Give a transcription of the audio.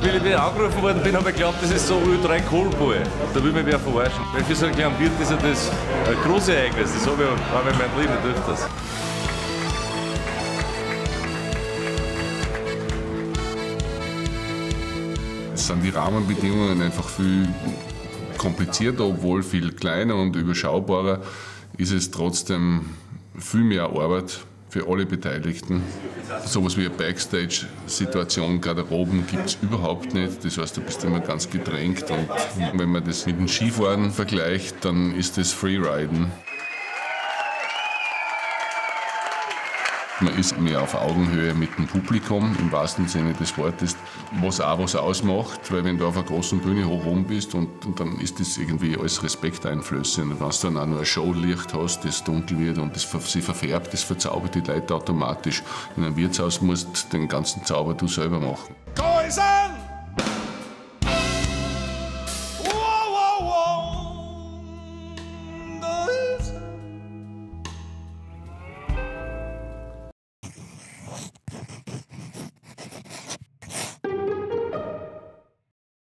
Weil ich wieder angerufen worden bin, habe ich geglaubt, das ist so Ö3 Kohlboy. Da will mich wer verarschen. Weil für so einen kleinen Wirt ist ja das ein großes Ereignis. Das habe ich in meinem Leben nicht öfters. Es sind die Rahmenbedingungen einfach viel komplizierter, obwohl viel kleiner und überschaubarer ist es trotzdem viel mehr Arbeit für alle Beteiligten. So etwas wie eine Backstage-Situation, Garderoben gibt es überhaupt nicht. Das heißt, du bist immer ganz gedrängt. Und wenn man das mit dem Skifahren vergleicht, dann ist das Freeriden. Man ist mehr auf Augenhöhe mit dem Publikum, im wahrsten Sinne des Wortes, was auch was ausmacht. Weil wenn du auf einer großen Bühne hoch oben bist, und dann ist das irgendwie alles respekteinflößend. Und wenn du dann auch nur ein Showlicht hast, das dunkel wird und das sich verfärbt, das verzaubert die Leute automatisch. In einem Wirtshaus musst du den ganzen Zauber du selber machen. Gäuse!